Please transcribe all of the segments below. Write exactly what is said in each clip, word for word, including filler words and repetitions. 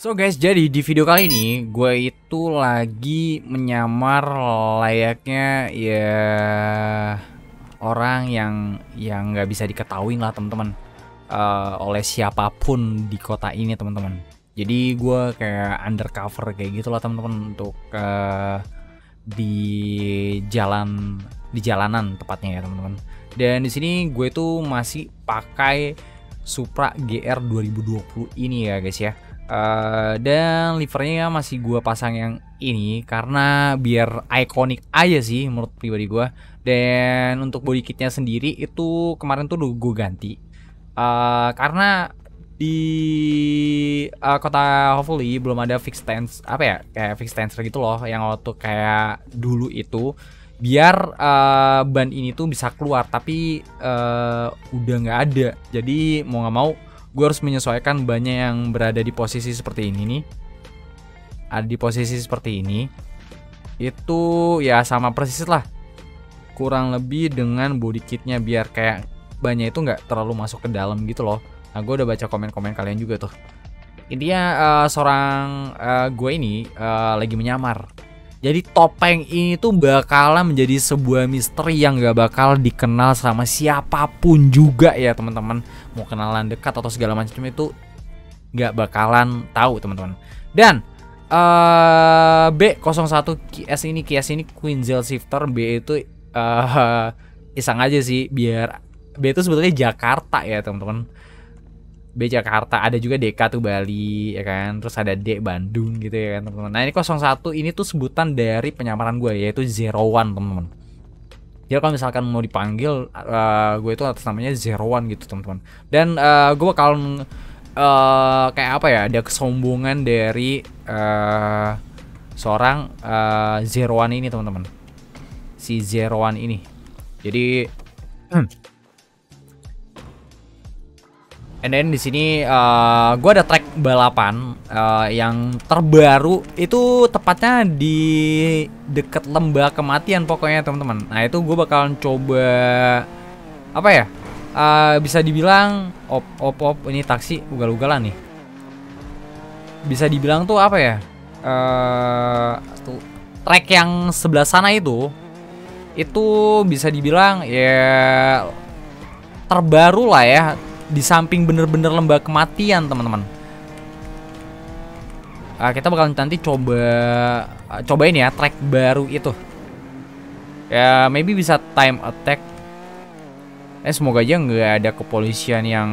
So guys, jadi di video kali ini gue itu lagi menyamar layaknya ya orang yang yang nggak bisa diketahui lah teman-teman uh, oleh siapapun di kota ini teman-teman. Jadi gue kayak undercover kayak gitulah teman-teman untuk uh, di jalan di jalanan tepatnya ya teman-teman. Dan di sini gue itu masih pakai Supra G R dua ribu dua puluh ini ya guys ya. Uh, dan livernya masih gua pasang yang ini karena biar ikonik aja sih menurut pribadi gua. Dan untuk body kitnya sendiri itu kemarin tuh udah gua ganti uh, karena di uh, kota Hopefully belum ada fixed stance apa ya kayak fixed stance gitu loh yang waktu kayak dulu itu biar uh, ban ini tuh bisa keluar tapi uh, udah nggak ada. Jadi mau nggak mau gue harus menyesuaikan bannya yang berada di posisi seperti ini nih. Ada di posisi seperti ini. Itu ya sama persis lah. Kurang lebih dengan body kitnya biar kayak bannya itu nggak terlalu masuk ke dalam gitu loh. Nah gue udah baca komen-komen kalian juga tuh. Intinya uh, seorang uh, gue ini uh, lagi menyamar. Jadi topeng ini tuh bakalan menjadi sebuah misteri yang gak bakal dikenal sama siapapun juga ya teman-teman. Mau kenalan dekat atau segala macam itu gak bakalan tahu teman-teman. Dan uh, B nol satu Q S ini, Q S ini Quinzel Shifter. B itu uh, iseng aja sih biar B itu sebetulnya Jakarta ya teman-teman. B Jakarta, ada juga D K tuh Bali ya kan, terus ada D Bandung gitu ya kan teman-teman. Nah ini nol satu ini tuh sebutan dari penyamaran gue yaitu Zero One teman-teman. Jadi kalau misalkan mau dipanggil uh, gue itu atas namanya Zero One gitu teman-teman. Dan uh, gue bakal uh, kayak apa ya, ada kesombongan dari uh, seorang uh, Zero One ini teman-teman. Si Zero One ini. Jadi and then di sini uh, gue ada track balapan uh, yang terbaru itu tepatnya di deket lembah kematian pokoknya teman-teman. Nah itu gue bakalan coba apa ya? Uh, bisa dibilang op op op ini taksi ugal-ugalan nih. Bisa dibilang tuh apa ya? Uh, tuh track yang sebelah sana itu itu bisa dibilang ya terbaru lah ya. Di samping bener-bener lembah kematian teman-teman. Nah, kita bakal nanti coba cobain ya track baru itu. Ya maybe bisa time attack. Eh semoga aja nggak ada kepolisian yang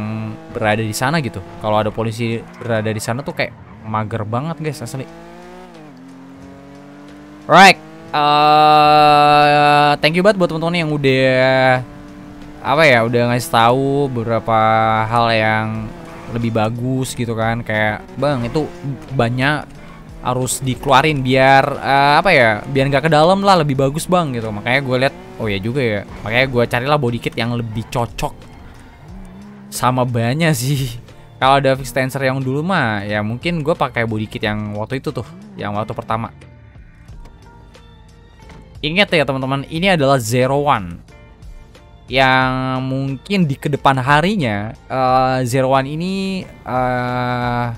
berada di sana gitu. Kalau ada polisi berada di sana tuh kayak mager banget guys asli. Right, uh, thank you banget buat teman-teman yang udah apa ya udah ngasih tahu beberapa hal yang lebih bagus gitu kan, kayak bang itu banyak harus dikeluarin biar uh, apa ya biar nggak ke dalam lah, lebih bagus bang gitu. Makanya gue lihat oh ya juga ya, makanya gue carilah body kit yang lebih cocok sama bannya sih. Kalau ada fixed stancer yang dulu mah ya mungkin gue pakai body kit yang waktu itu tuh, yang waktu pertama. Ingat ya teman-teman, ini adalah Zero One yang mungkin di kedepan harinya uh, Zero One ini uh,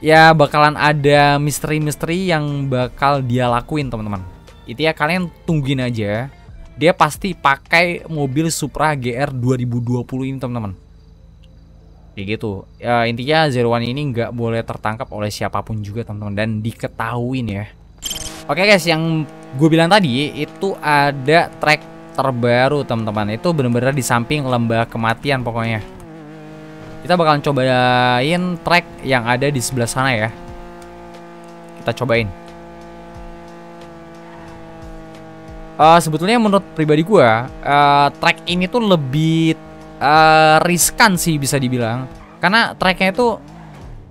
ya bakalan ada misteri-misteri yang bakal dia lakuin teman-teman. Itu ya kalian tungguin aja. Dia pasti pakai mobil Supra G R dua ribu dua puluh ini teman-teman. Kayak gitu. Uh, intinya Zero One ini nggak boleh tertangkap oleh siapapun juga teman-teman dan diketahuin ya. Oke guys, yang gue bilang tadi itu ada track terbaru teman-teman, itu bener-bener di samping lembah kematian pokoknya. Kita bakalan cobain track yang ada di sebelah sana ya. Kita cobain. Uh, sebetulnya menurut pribadi gue uh, track ini tuh lebih uh, riskan sih bisa dibilang, karena tracknya itu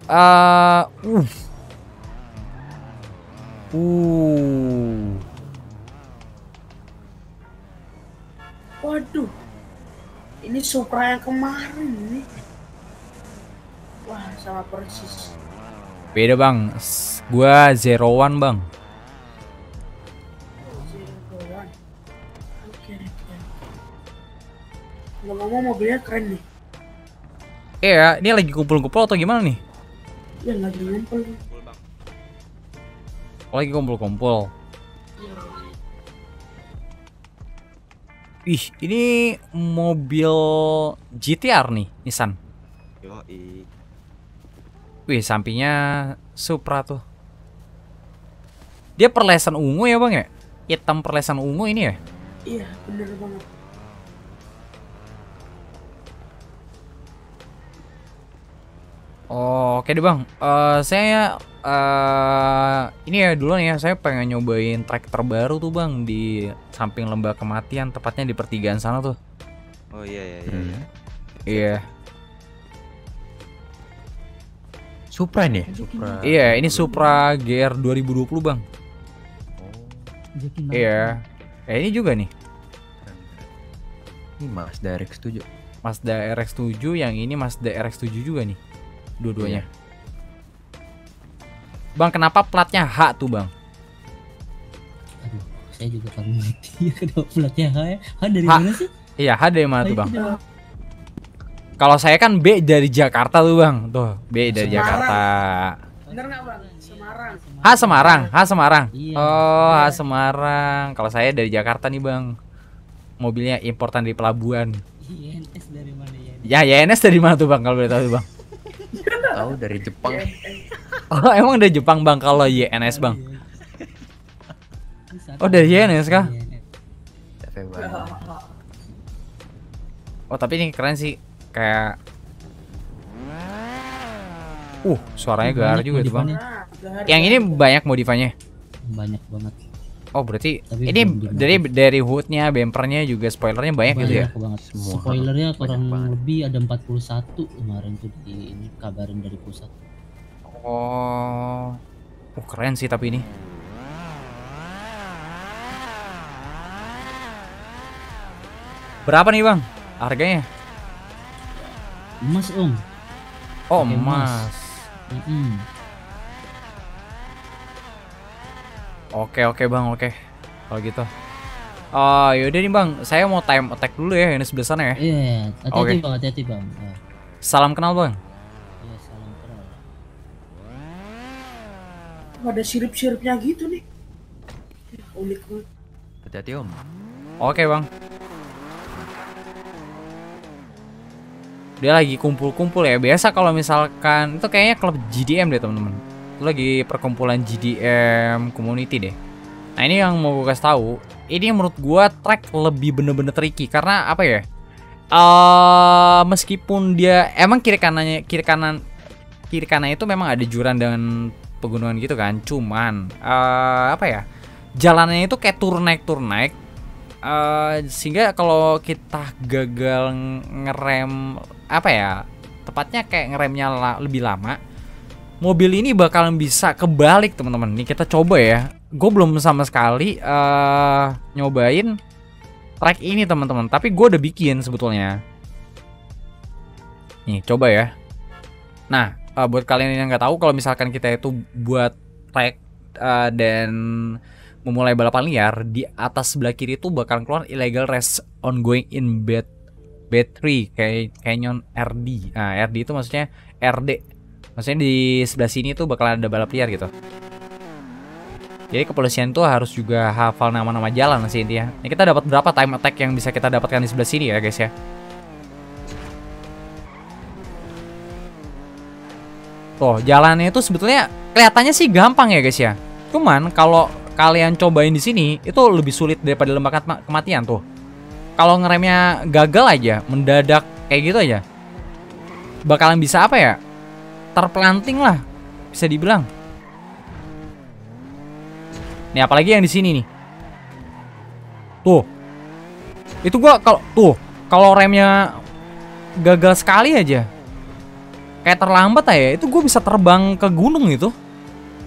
uh, uh, uh. waduh, ini Supra yang kemarin nih. Wah, sama persis. Beda bang, gua Zero One bang. Oh, Zero One. Oke, oke. Ngomong-ngomong mobilnya keren nih. Iya, ini lagi kumpul-kumpul atau gimana nih? Ya lagi ngumpul. Oh, lagi kumpul-kumpul. Iya. Ih, ini mobil G T R nih, Nissan. Yoi. Wih, sampingnya Supra tuh. Dia perlesan ungu ya, Bang ya? Hitam perlesan ungu ini ya? Iya, bener banget. Oh, oke deh Bang. Uh, saya uh, ini ya duluan ya, saya pengen nyobain trek terbaru tuh Bang di samping lembah kematian, tepatnya di pertigaan sana tuh. Oh iya iya iya. Hmm. Iya. Supra ini? Supra. Iya, ini Supra G R dua ribu dua puluh Bang. Iya, yeah. Eh, ini juga nih. Ini Mazda R X tujuh. Mazda R X tujuh, yang ini Mazda R X tujuh juga nih. Dua-duanya. Yeah. Bang, kenapa platnya H tuh Bang? Aduh, saya juga paling ngerti kenapa platnya H ya. H dari H. Mana sih? Iya, H dari mana H tuh Bang? Kalau saya kan B dari Jakarta tuh Bang. Tuh, B dari Semarang. Jakarta. Bener nggak Bang? Semarang. H Semarang, H Semarang. Iya. Oh, H Semarang. Kalau saya dari Jakarta nih Bang. Mobilnya importan dari pelabuhan. Y N S dari mana ya? Ya, Y N S dari mana tuh Bang? Kalau boleh tahu Bang? Tahu dari Jepang. Oh, emang dari Jepang Bang kalau Y N S Bang? Oh, dari Y N S kah? Oh, tapi ini keren sih. Kayak Uh, suaranya gar juga tuh Bang. Yang ini banyak modifannya. Banyak banget. Oh, berarti tapi ini dari banget. Dari hoodnya, bempernya juga, spoilernya banyak, banyak gitu ya? Banget. Semua spoilernya kurang banget. Lebih ada empat puluh satu kemarin tuh di ini kabarin dari pusat. Oh, oh keren sih tapi ini. Berapa nih Bang harganya? Emas Om. Oh, emas. emas. Mm-hmm. Oke oke Bang, oke kalau gitu. Oh, yaudah nih Bang, saya mau time attack dulu ya, ini sebelah sana ya. Iya, yeah, hati-hati okay. Bang, hati-hati Bang. Oh. Salam kenal Bang. Iya, yeah, salam kenal. Oh, ada sirip-siripnya gitu nih. Unik banget. Hati-hati Om. Oke Bang. Dia lagi kumpul-kumpul ya, biasa kalau misalkan itu kayaknya klub G D M deh teman-teman. Itu lagi perkumpulan G D M community deh. Nah, ini yang mau gue kasih tahu, ini menurut gua track lebih bener-bener tricky karena apa ya? Uh, meskipun dia emang kiri kanannya kiri kanan kiri kanan itu memang ada jurang dengan pegunungan gitu kan, cuman uh, apa ya? Jalannya itu kayak turun naik turun naik. Uh, sehingga kalau kita gagal ngerem apa ya, tepatnya kayak ngeremnya la, lebih lama, mobil ini bakalan bisa kebalik teman-teman. Nih kita coba ya, gue belum sama sekali uh, nyobain track ini teman-teman, tapi gue udah bikin sebetulnya. Nih coba ya. Nah uh, buat kalian yang nggak tahu, kalau misalkan kita itu buat track uh, dan memulai balapan liar, di atas sebelah kiri itu bakal keluar illegal race ongoing in bed B three kayak Canyon R D. Nah, R D itu maksudnya R D. Maksudnya di sebelah sini tuh bakal ada balap liar gitu. Jadi kepolisian tuh harus juga hafal nama-nama jalan sih intinya. Ini kita dapat berapa time attack yang bisa kita dapatkan di sebelah sini ya, guys ya. Tuh, jalannya itu sebetulnya kelihatannya sih gampang ya, guys ya. Cuman kalau kalian cobain di sini itu lebih sulit daripada lembah kematian tuh. Kalau ngeremnya gagal aja, mendadak kayak gitu aja, bakalan bisa apa ya? Terpelanting lah, bisa dibilang. Nih apalagi yang di sini nih. Tuh, itu gua kalau tuh kalau remnya gagal sekali aja, kayak terlambat aja, itu gue bisa terbang ke gunung itu.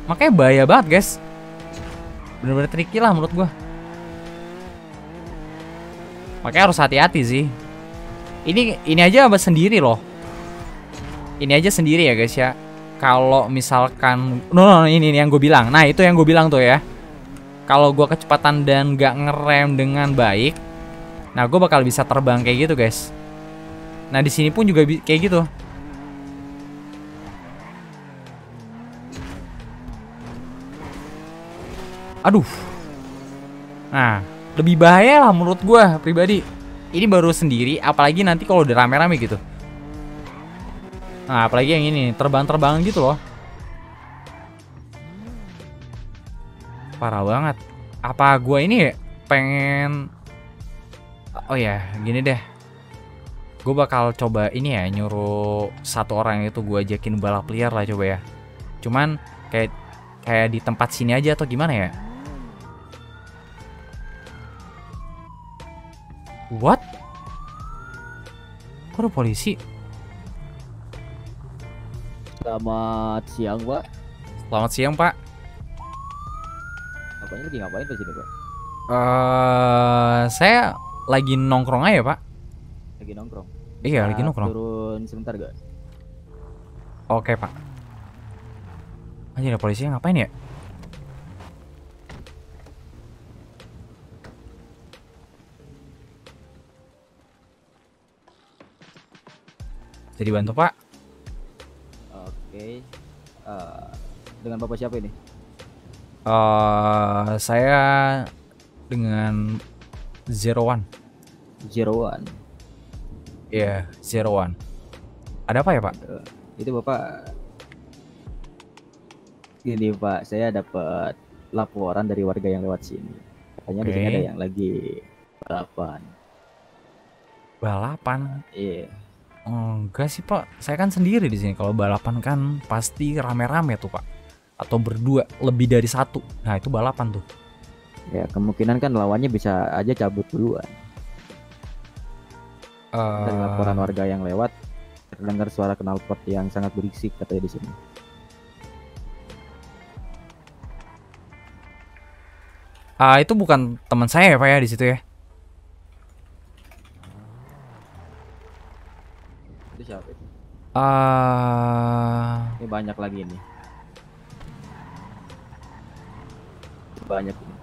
Makanya bahaya banget guys. Bener-bener tricky lah menurut gua. Makanya harus hati-hati sih. Ini ini aja abis sendiri loh. Ini aja sendiri ya guys ya. Kalau misalkan no, no, no ini, ini yang gue bilang. Nah itu yang gue bilang tuh ya. Kalau gua kecepatan dan gak ngerem dengan baik, nah gue bakal bisa terbang kayak gitu guys. Nah di sini pun juga kayak gitu. Aduh. Nah, lebih bahaya lah menurut gue pribadi. Ini baru sendiri, apalagi nanti kalau udah rame-rame gitu. Nah, apalagi yang ini terbang-terbang gitu loh. Parah banget. Apa gue ini pengen? Oh ya, gini deh. Gue bakal coba ini ya, nyuruh satu orang itu gue ajakin balap liar lah coba ya. Cuman kayak kayak di tempat sini aja atau gimana ya? What? Kok ada polisi? Selamat siang, Pak. Selamat siang, Pak. Apanya lagi ngapain di sini, Pak? Uh, saya lagi nongkrong aja, Pak. Lagi nongkrong? Iya, nah, lagi nongkrong. Turun sebentar gak? Oke, Pak. Anjir, ada polisi, ngapain ya? Jadi bantu, Pak. Oke, uh, dengan bapak siapa ini? Uh, saya dengan Zero One. Zero One. Iya, yeah, Zero One. Ada apa ya, Pak? Uh, itu bapak. Gini Pak, saya dapat laporan dari warga yang lewat sini. Katanya di sini ada yang lagi balapan. Balapan? Iya. Yeah. Oh, enggak sih Pak, saya kan sendiri di sini. Kalau balapan kan pasti rame-rame tuh Pak, atau berdua, lebih dari satu. Nah itu balapan tuh. Ya kemungkinan kan lawannya bisa aja cabut duluan. Uh... Dan laporan warga yang lewat terdengar suara knalpot yang sangat berisik katanya di sini. Uh, itu bukan teman saya ya Pak ya di situ ya? Uh... Ini banyak lagi ini. Banyak ini.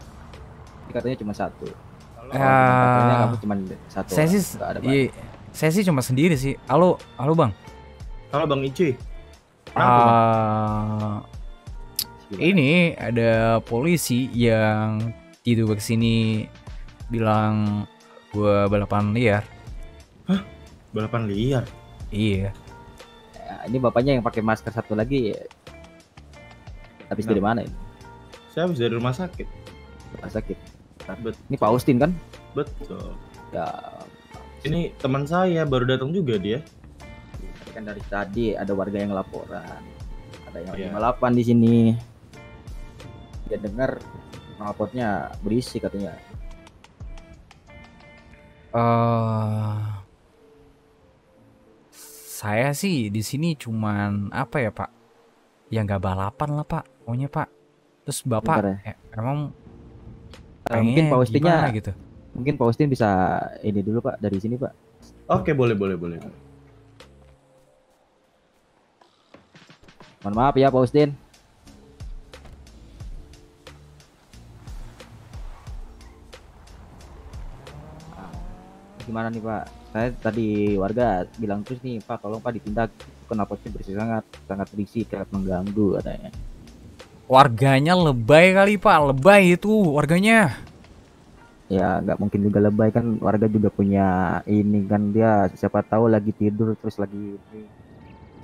Ini katanya cuma satu. Kalau uh... kamu cuma satu. Saya sih, iya, saya sih cuma sendiri sih. Halo, halo Bang. Halo Bang Ici. Uh... Ini ada polisi yang tidur ke sini bilang gua balapan liar. Hah? Balapan liar? Iya. Ini bapaknya yang pakai masker satu lagi. Habis nah, dari mana ini? Saya habis dari rumah sakit. Rumah sakit. Betul. Ini Pak Austin kan? Betul. Ya. Ini teman saya baru datang juga dia. Kan dari tadi ada warga yang laporan. Ada yang yeah. lima delapan di sini. Dia dengar raportnya berisik katanya. Eh uh... Saya sih di sini cuman apa ya Pak? Ya nggak balapan lah Pak, maunya Pak. Terus Bapak ya. eh, emang uh, mungkin Pak Austinnya gitu. Mungkin Pak Austin bisa ini dulu Pak dari sini Pak. Oke boleh boleh boleh. Mohon maaf ya Pak Austin. Gimana nih Pak? Saya tadi warga bilang terus nih Pak, tolong Pak ditindak, knalpotnya berisik sangat, sangat berisik, sangat mengganggu katanya. Warganya lebay kali Pak, lebay itu warganya. Ya nggak mungkin juga lebay kan, warga juga punya ini kan, dia siapa tahu lagi tidur terus lagi ini.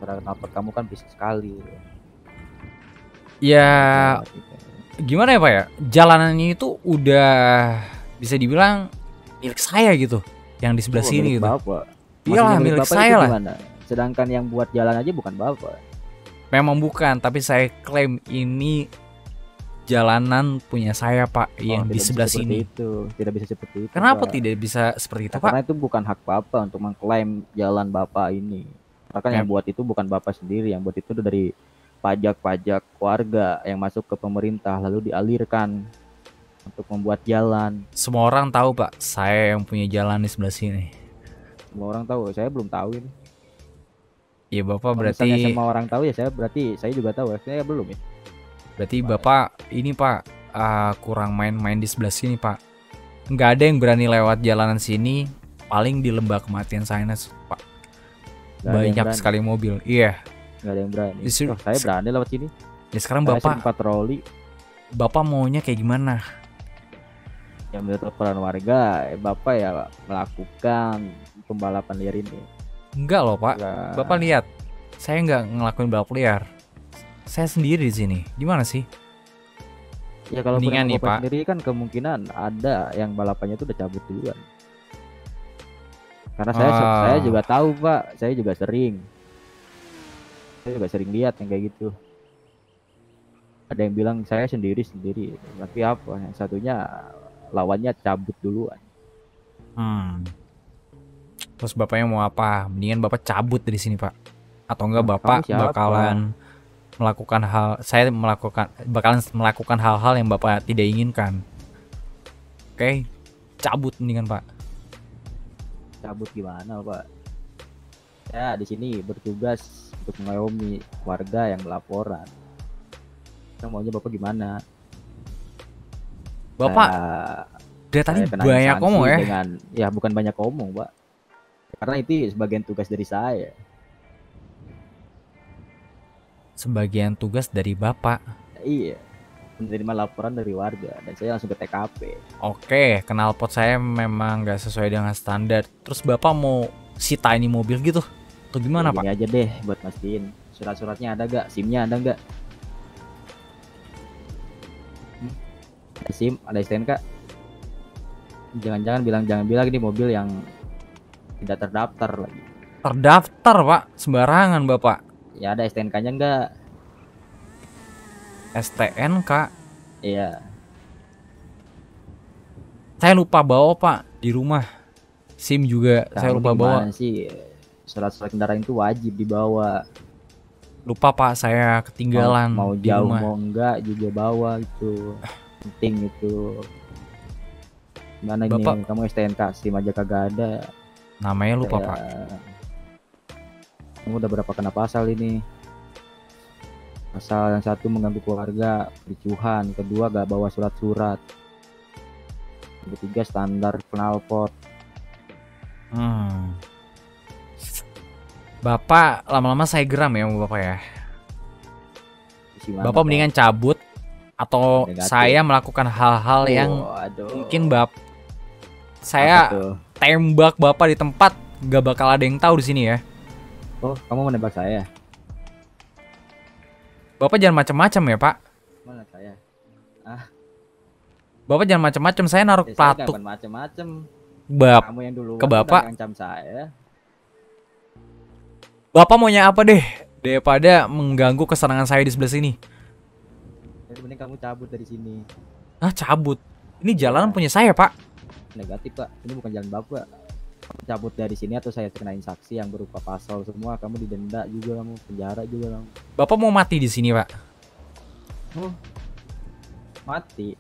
Knalpot kamu kan berisik sekali. Ya gimana ya Pak ya, jalanannya itu udah bisa dibilang milik saya gitu. Yang di sebelah oh, sini gitu. Iyalah milik, milik saya lah. Gimana? Sedangkan yang buat jalan aja bukan Bapak. Memang bukan, tapi saya klaim ini jalanan punya saya Pak, oh, yang di sebelah sini. Itu tidak bisa seperti itu. Kenapa Pak? Tidak bisa seperti itu Pak? Karena itu bukan hak Bapak untuk mengklaim jalan Bapak ini. Bahkan ya. Yang buat itu bukan Bapak sendiri, yang buat itu dari pajak-pajak warga yang masuk ke pemerintah lalu dialirkan untuk membuat jalan. Semua orang tahu Pak, saya yang punya jalan di sebelah sini. Semua orang tahu, saya belum tahu ini. Iya Bapak kalau berarti. Misalnya semua orang tahu ya, saya berarti saya juga tahu, saya belum ya. Berarti Bapak, Bapak ini Pak uh, kurang main-main di sebelah sini Pak. Nggak ada yang berani lewat jalanan sini, paling di lembah kematian sana Pak. Gak banyak sekali mobil, iya. Nggak ada yang berani. Disuruh, oh, saya berani lewat sini. Ya sekarang saya Bapak patroli. Bapak maunya kayak gimana? Ya menurut laporan warga, Bapak ya melakukan pembalapan liar ini. Enggak loh Pak, nah. Bapak lihat, saya nggak ngelakuin balap liar. Saya sendiri di sini. Gimana sih? Ya kalau punya nih, Pak, sendiri kan kemungkinan ada yang balapannya itu udah cabut duluan. Karena saya oh. saya juga tahu Pak, saya juga sering, saya juga sering lihat yang kayak gitu. Ada yang bilang saya sendiri sendiri, tapi apa? Yang satunya lawannya cabut duluan. Hmm. Terus bapaknya mau apa? Mendingan bapak cabut dari sini Pak, atau enggak bapak bakalan melakukan hal, saya melakukan bakalan melakukan hal-hal yang bapak tidak inginkan. Oke, cabut mendingan Pak. Cabut gimana Pak? Ya di sini bertugas untuk mengayomi warga yang melaporan. Maunya bapak gimana? Bapak uh, dari tadi banyak ngomong ya? Dengan, ya bukan banyak ngomong Pak, karena itu sebagian tugas dari saya. Sebagian tugas dari bapak? Iya, menerima laporan dari warga dan saya langsung ke T K P. Oke, knalpot saya memang nggak sesuai dengan standar. Terus bapak mau sita ini mobil gitu? Atau gimana Pak? Ini aja deh buat mastiin, surat-suratnya ada gak? SIM-nya ada gak? SIM ada S T N K. Jangan-jangan bilang jangan bilang ini mobil yang tidak terdaftar lagi. Terdaftar Pak, sembarangan Bapak. Ya ada S T N K-nya enggak? S T N K? Iya. Saya lupa bawa Pak di rumah. SIM juga nah, saya lupa bawa. Sih surat-surat kendaraan itu wajib dibawa. Lupa Pak, saya ketinggalan. Mau, mau di jauh rumah. Mau enggak juga bawa itu. Penting itu. Mana ini kamu S T N K, SIM aja kagak ada. Namanya lupa saya... Pak. Kamu udah berapa kena pasal ini? Pasal yang satu mengganggu keluarga, kericuhan. Kedua gak bawa surat-surat. Ketiga standar knalpot. Hmm. Bapak lama-lama saya geram ya sama Bapak ya. Gimana, Bapak mendingan cabut. Atau negatif. Saya melakukan hal-hal oh, yang aduh. Mungkin bap saya tembak bapak di tempat, gak bakal ada yang tahu di sini ya. Oh, kamu menembak saya? Bapak jangan macam-macam ya Pak. Mana saya? Ah. Bapak jangan macam-macam, saya naruh ya, patuk. Macam-macam. Bap. Kamu yang dulu ke bapak. Ancam saya. Bapak maunya apa deh daripada mengganggu kesenangan saya di sebelah sini? Mending kamu cabut dari sini. Ah cabut? Ini jalan nah. punya saya Pak. Negatif Pak, ini bukan jalan bapak. Cabut dari sini atau saya kenain saksi yang berupa pasal semua. Kamu didenda juga, kamu penjara juga kamu. Bapak mau mati di sini Pak? Oh, mati?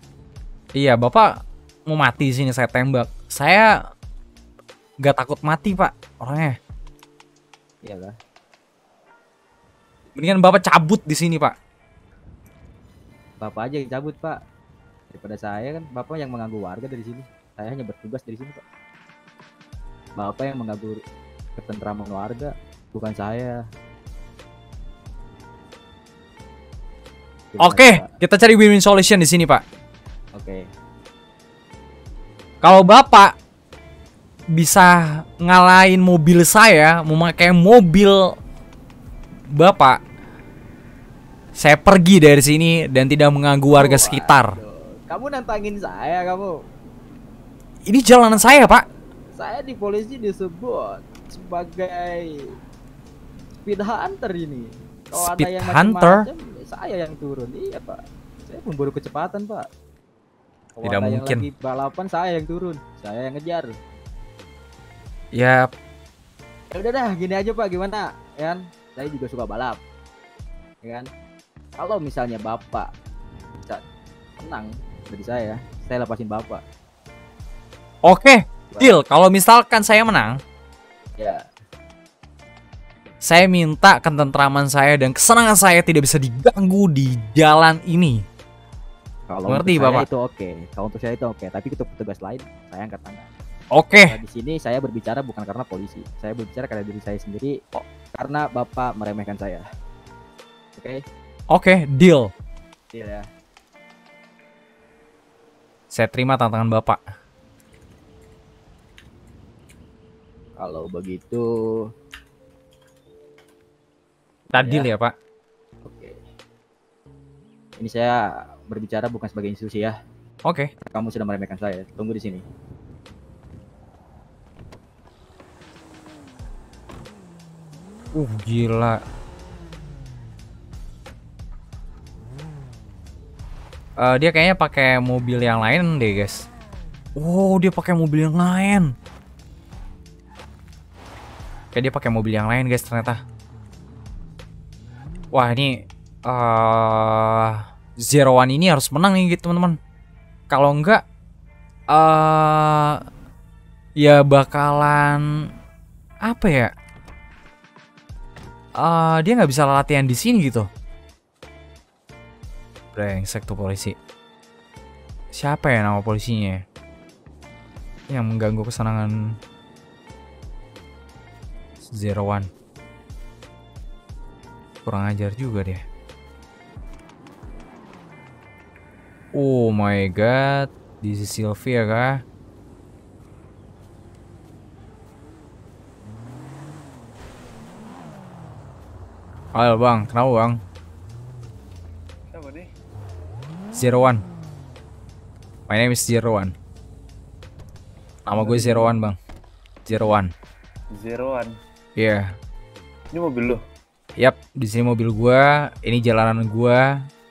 Iya bapak mau mati di sini, saya tembak. Saya nggak takut mati Pak orangnya. Iyalah. Mendingan bapak cabut di sini Pak. Bapak aja yang cabut Pak, daripada saya kan. Bapak yang mengganggu warga dari sini. Saya hanya bertugas dari sini Pak. Bapak yang mengganggu ketentraman warga, bukan saya. Gimana, Oke, Pak? Kita cari win-win solution di sini Pak. Oke. Kalau Bapak bisa ngalahin mobil saya, memakai mobil Bapak, saya pergi dari sini dan tidak mengganggu warga oh, sekitar. Aduh. Kamu nantangin saya kamu. Ini jalanan saya Pak. Saya di polisi disebut sebagai speed hunter ini. Kalau speed ada yang hunter? Saya yang turun. Iya Pak. Saya pemburu kecepatan Pak. Kalau tidak ada mungkin. Yang lagi balapan saya yang turun. Saya yang ngejar. Ya. Ya udah dah, gini aja Pak. Gimana? Ya, saya juga suka balap. Ya kan? Kalau misalnya bapak bisa menang dari saya, saya lepasin bapak. Oke, deal. Kalau misalkan saya menang, ya, saya minta ketentraman saya dan kesenangan saya tidak bisa diganggu di jalan ini. Kalau ngerti bapak? Itu oke. Kalau untuk saya itu oke. Tapi untuk petugas lain, saya angkat tangan. Oke. Di sini saya berbicara bukan karena polisi. Saya berbicara karena diri saya sendiri. Oh, karena bapak meremehkan saya. Oke. Oke, okay, deal. Deal ya. Saya terima tantangan Bapak. Kalau begitu tadil ya, ya Pak. Oke. Ini saya berbicara bukan sebagai institusi ya. Oke. Kamu sudah meremehkan saya. Tunggu di sini. Uh, gila. Uh, dia kayaknya pakai mobil yang lain deh, guys. Oh, dia pakai mobil yang lain. Kayak dia pakai mobil yang lain, guys, ternyata. Wah, ini uh, Zero One ini harus menang nih, gitu, teman-teman. Kalau enggak, uh, ya bakalan apa ya? Uh, dia nggak bisa latihan di sini, gitu. Brengsek tuh polisi. Siapa ya nama polisinya? Yang mengganggu kesenangan Zero One. Kurang ajar juga deh. Oh my god, this is Silvia kah? Halo bang, kenapa bang? Zero One. My name is Zero One. Nama gue Zero One bang. Zero One. Zero One. Iya. Yeah. Ini mobil lo? Yap, di sini mobil gue. Ini jalanan gue.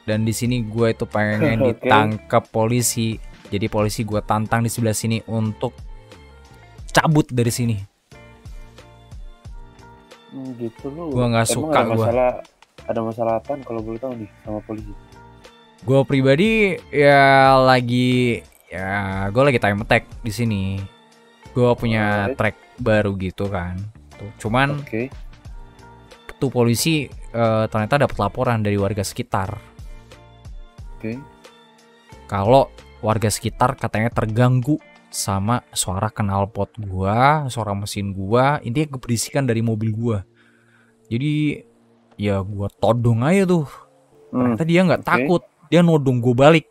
Dan di sini gue itu pengen okay. ditangkap polisi. Jadi polisi gue tantang di sebelah sini untuk cabut dari sini. Hmm, gitu lo. Gue nggak suka gue. Ada masalah apa kalau boleh tahu nih sama polisi? Gue pribadi ya lagi ya gue lagi time attack di sini. Gue punya right. track baru gitu kan. Tuh, cuman okay. tuh polisi uh, ternyata dapat laporan dari warga sekitar. Okay. Kalau warga sekitar katanya terganggu sama suara knalpot gua, suara mesin gua, intinya keberisikan dari mobil gua. Jadi ya gua todong aja tuh. Hmm. Ternyata dia nggak okay. takut. Dia nodong gue balik.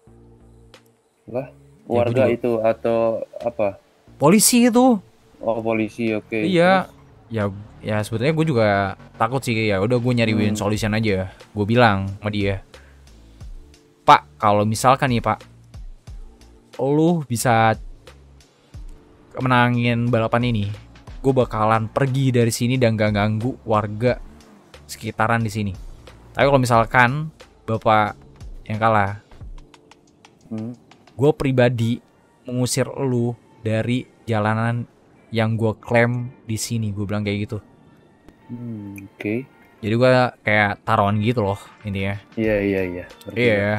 Lah, warga ya, itu atau apa? Polisi itu. Oh, polisi, oke. Okay. Iya. Ya, ya sebetulnya gue juga takut sih, ya udah gue nyari win hmm. solution aja. Gue bilang sama dia, Pak, kalau misalkan nih Pak, lu bisa menangin balapan ini, gue bakalan pergi dari sini dan gak ganggu warga sekitaran di sini. Tapi kalau misalkan Bapak yang kalah, hmm. gue pribadi mengusir lu dari jalanan yang gue klaim di sini. Gue bilang kayak gitu. Hmm, Oke. Okay. Jadi gue kayak taruhan gitu loh intinya. Iya iya iya. Iya.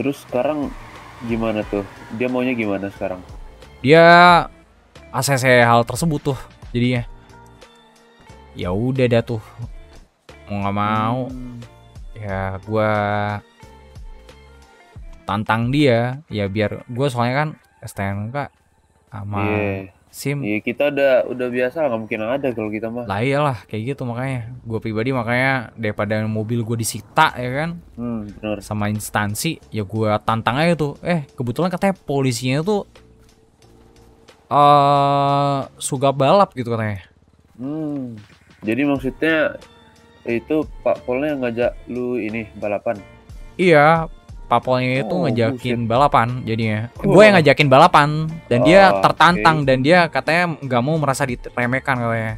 Terus sekarang gimana tuh? Dia maunya gimana sekarang? Dia A C C hal tersebut tuh jadinya. Ya udah dah tuh. Mau nggak mau. Hmm. Ya gue tantang dia ya biar gue soalnya kan S T N K sama yeah. SIM. Iya yeah, kita udah udah biasa nggak mungkin ada kalau kita mah. Lah iyalah kayak gitu makanya gue pribadi makanya daripada mobil gue disita ya kan hmm, bener. Sama instansi ya gue tantang aja tuh. Eh kebetulan katanya polisinya tuh uh, suka balap gitu katanya. Hmm, jadi maksudnya itu Pak Polnya ngajak lu ini balapan? Iya, Pak Polnya itu oh, ngajakin buset. balapan jadinya. Oh. Gue yang ngajakin balapan dan oh, dia tertantang okay. dan dia katanya nggak mau merasa diremehkan katanya.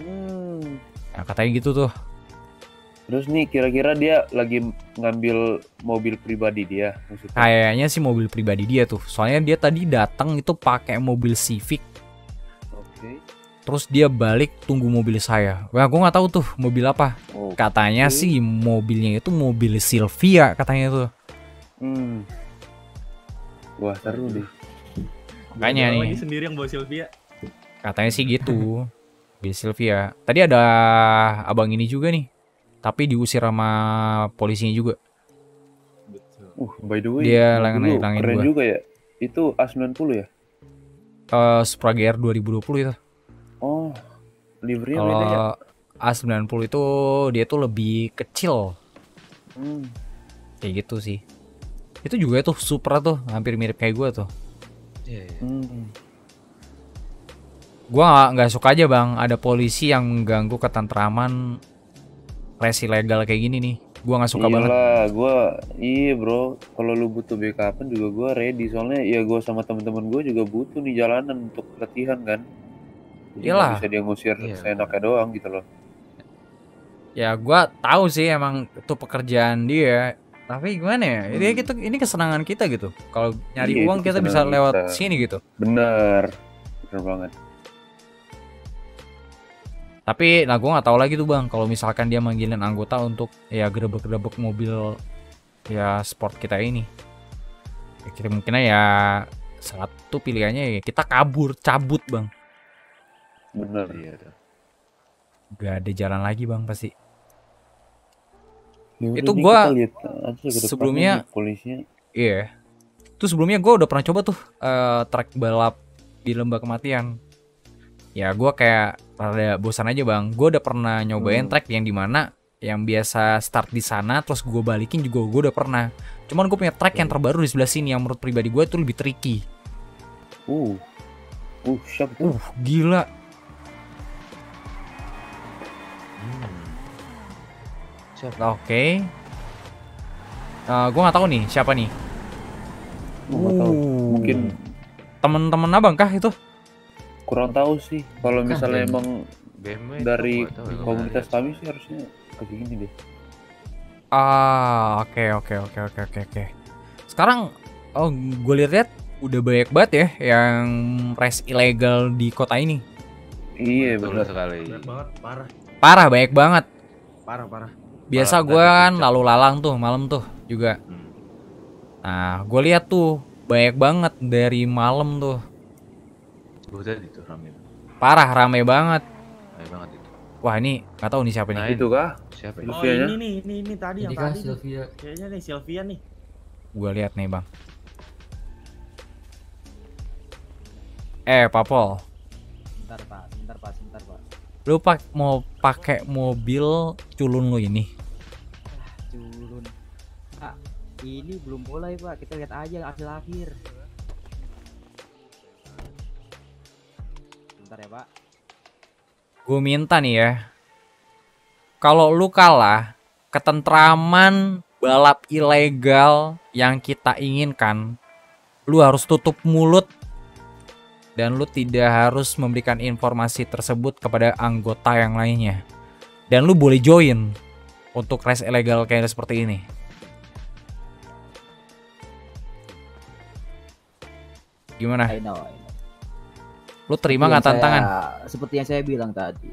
Hmm. Nah, katanya gitu tuh. Terus nih kira-kira dia lagi ngambil mobil pribadi dia? Maksudnya. Kayaknya sih mobil pribadi dia tuh. Soalnya dia tadi datang itu pakai mobil Civic. Terus dia balik tunggu mobil saya. Wah, gue nggak tahu tuh mobil apa. Oh, katanya okay. sih mobilnya itu mobil Silvia katanya tuh. Hmm. Wah seru deh. Makanya nih. Lagi sendiri yang bawa Silvia. Katanya sih gitu. Mobil Silvia. Tadi ada abang ini juga nih. Tapi diusir sama polisinya juga. Uh, by the way. Dia langganan-langganan gue. Keren juga ya. Itu A sembilan puluh ya? Uh, Supra G R dua ribu dua puluh itu. Oh, livernya beda ya? A sembilan puluh itu dia tuh lebih kecil. Hmm. Kayak gitu sih. Itu juga tuh Supra tuh hampir mirip kayak gue tuh. Iya. Yeah, yeah. hmm. Gue nggak suka aja bang, ada polisi yang mengganggu ketentraman res ilegal kayak gini nih. Gue nggak suka. Iyalah, banget. Gua, iya bro, kalau lu butuh backupan juga gue ready. Soalnya ya gue sama temen-temen gue juga butuh nih jalanan untuk latihan kan. Iyalah. Bisa dia ngusir seenaknya doang gitu loh. Ya gue tahu sih emang itu pekerjaan dia. Tapi gimana ya? Hmm. Ini kita, ini kesenangan kita gitu. Kalau nyari iya, uang kita bisa lewat kita. Sini gitu. Bener, bener banget. Tapi nah gue nggak tahu lagi tuh bang, kalau misalkan dia manggilin anggota untuk ya gerebek-gerebek mobil ya sport kita ini, ya, kita mungkinnya ya satu pilihannya ya kita kabur, cabut bang. Bener ya. Gak ada jalan lagi bang pasti. Ya, itu gue sebelumnya, polisinya. Iya. Itu sebelumnya gue udah pernah coba tuh uh, trek balap di Lembah Kematian. Ya gue kayak rada bosan aja bang. Gue udah pernah nyobain hmm. track yang dimana yang biasa start di sana terus gue balikin juga gue udah pernah. Cuman gue punya track yang terbaru di sebelah sini yang menurut pribadi gue itu lebih tricky. Uh, uh, siap tuh. Uh, gila. Hmm. Siap. Oke. Okay. Uh, gue nggak tahu nih siapa nih. Gue nggak tahu. Mungkin temen-temen abang kah itu? Kurang tahu sih, kalau misalnya emang dari komunitas kami sih harusnya kayak gini deh. Ah, oke oke oke oke oke oke. Sekarang, oh gue lihat-lihat udah banyak banget ya yang res ilegal di kota ini. Iya benar sekali. Banget, parah. Parah banyak banget. Parah parah. Biasa gue kan lalu lalang tuh malam tuh juga. Hmm. Nah, gue lihat tuh banyak banget dari malam tuh. Itu, rame. Parah rame banget. Rame banget itu. Wah ini nggak tahu nih siapa nah, nih. Itu kah? Siapa? Oh ini nih ini ini tadi ini yang tadi. Silvia. Kayaknya nih Silvia nih. Gua lihat nih bang. Eh Papol. Bentar pak, bentar pak, bentar pak. Lu pak mau pakai mobil culun lu ini? Ah, culun. Ah, ini belum mulai pak. Kita lihat aja akhir-akhir. Bentar ya, Pak. Gue minta nih ya, kalau lu kalah, ketentraman balap ilegal yang kita inginkan, lu harus tutup mulut dan lu tidak harus memberikan informasi tersebut kepada anggota yang lainnya. Dan lu boleh join untuk race ilegal kayak seperti ini. Gimana? I know, I know. Lu terima nggak tantangan? Seperti yang saya bilang tadi.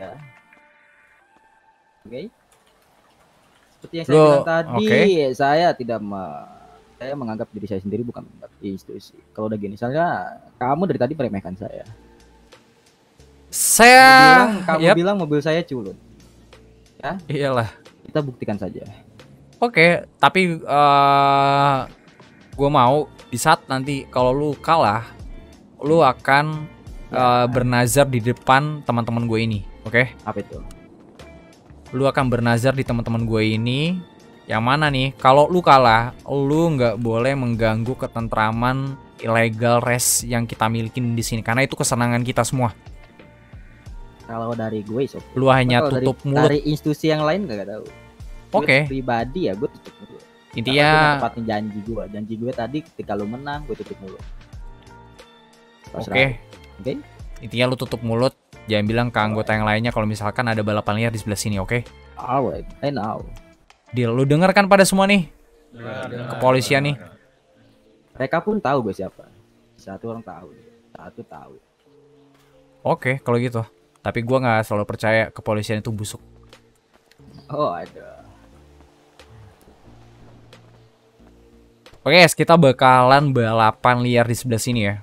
Ya. Oke. Okay. Seperti yang saya Lo, bilang tadi, okay. saya tidak me, saya menganggap diri saya sendiri bukan menganggap institusi. Kalau udah gini, misalnya kamu dari tadi meremehkan saya. Saya bilang, kamu yep. bilang mobil saya culun. Ya? Iyalah. Kita buktikan saja. Oke, okay, tapi uh, gue mau di saat nanti kalau lu kalah lu akan ya. uh, bernazar di depan teman-teman gue ini, oke? Okay? Apa itu? Lu akan bernazar di teman-teman gue ini, yang mana nih? Kalau lu kalah, lu nggak boleh mengganggu ketentraman ilegal res yang kita milikin di sini, karena itu kesenangan kita semua. Kalau dari gue, so, lu hanya tutup dari, mulut. Dari institusi yang lain nggak tahu. Oke. Okay. Pribadi ya, gue tutup mulut. Intinya. Tepatin janji gue, janji gue tadi ketika lu menang, gue tutup mulut. Oke, okay. okay. Intinya lu tutup mulut, jangan bilang ke anggota yang lainnya kalau misalkan ada balapan liar di sebelah sini, oke? Okay? Alright, I know. Deal, lu denger kan pada semua nih, dengar, kepolisian dengar, nih. Dengar. Mereka pun tahu gue siapa. Satu orang tahu, satu tahu. Oke, okay, kalau gitu. Tapi gua nggak selalu percaya kepolisian itu busuk. Oh ada. Oke, okay, kita bakalan balapan liar di sebelah sini ya.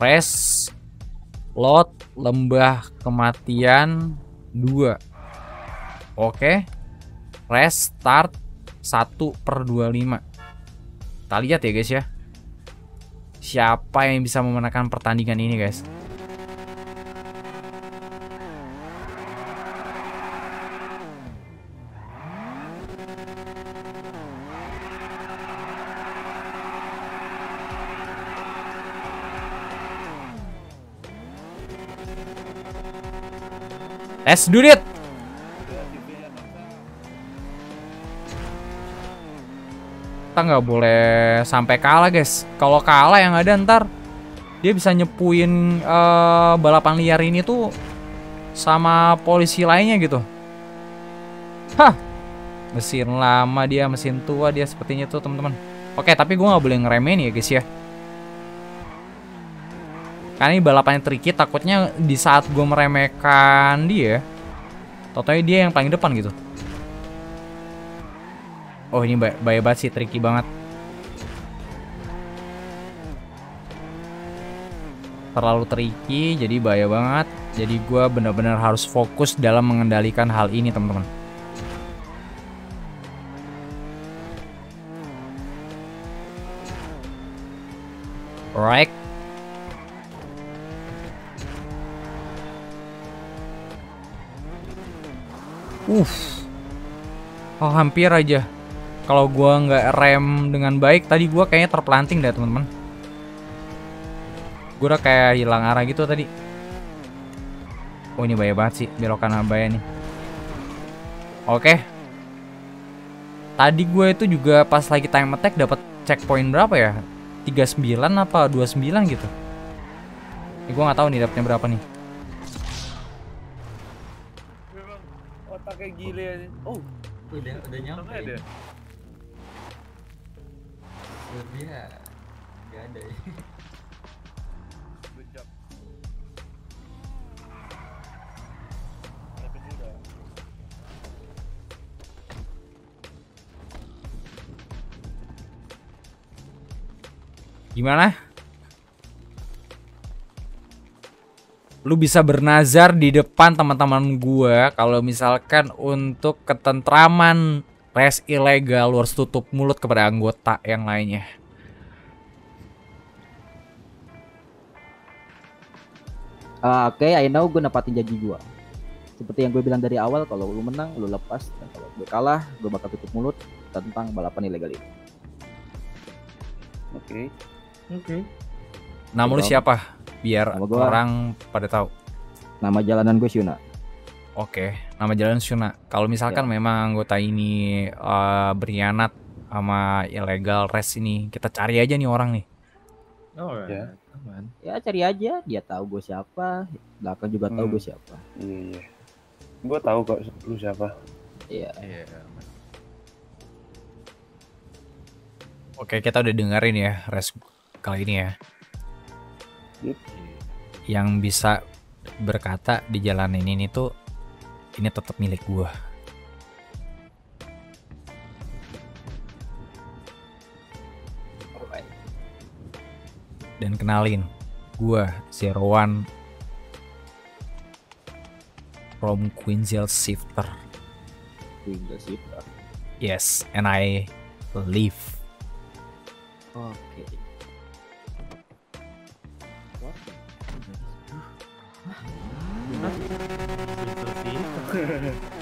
Res lot Lembah Kematian dua. Oke. Okay. Res start satu per dua puluh lima. Kita lihat ya guys ya. Siapa yang bisa memenangkan pertandingan ini guys. Let's do it. Kita nggak boleh sampai kalah, guys. Kalau kalah yang ada ntar dia bisa nyepuin uh, balapan liar ini tuh sama polisi lainnya gitu. Hah, mesin lama dia, mesin tua dia sepertinya tuh, teman-teman. Oke, tapi gue nggak boleh ngeremehin ya, guys ya. Karena ini balapannya tricky, takutnya di saat gue meremehkan dia, totonya dia yang paling depan gitu. Oh, ini bahaya banget sih, tricky banget. Terlalu tricky, jadi bahaya banget. Jadi gue bener-bener harus fokus dalam mengendalikan hal ini, teman-teman. Alright. Uff. Oh, hampir aja. Kalau gua nggak rem dengan baik, tadi gua kayaknya terpelanting deh, teman-teman. Gua udah kayak hilang arah gitu tadi. Oh, ini bahaya banget sih, belok kanan bahaya nih. Oke. Tadi gue itu juga pas lagi time attack dapat checkpoint berapa ya? tiga puluh sembilan apa dua puluh sembilan gitu. Ini gua nggak tahu nih dapatnya berapa nih. Memang otaknya gile. Oh, udah udah nyampe. Ada. Dia nggak ada ya. Gimana? Lu bisa bernazar di depan teman-teman gua kalau misalkan untuk ketentraman. Res ilegal, lu harus tutup mulut kepada anggota yang lainnya. Uh, Oke, okay, I know gue nepatin janji gue. Seperti yang gue bilang dari awal, kalau lu menang, lu lepas. Dan kalau gue kalah, gue bakal tutup mulut tentang balapan ilegal ini. Oke, okay. Oke. Okay. Nama lu siapa? Biar gua, orang pada tahu. Nama jalanan gue Syuna. Oke, nama jalan Syuna. Kalau misalkan ya, memang anggota ini uh, berkhianat sama ilegal res ini, kita cari aja nih orang nih. Oh ya, ya cari aja. Dia tahu gue siapa, belakang juga hmm. tahu gue siapa. Iya, iya. Gue tahu kok lu siapa. Iya. Iya. Oke, kita udah dengerin ya res kali ini ya. Yep. Yang bisa berkata di jalan ini tuh, ini tetap milik gua. Dan kenalin, gua Zero One from Quinzel Shifter. Quinzel Shifter. Yes, and I live. Oke. Okay. What? Huh? Hehehe.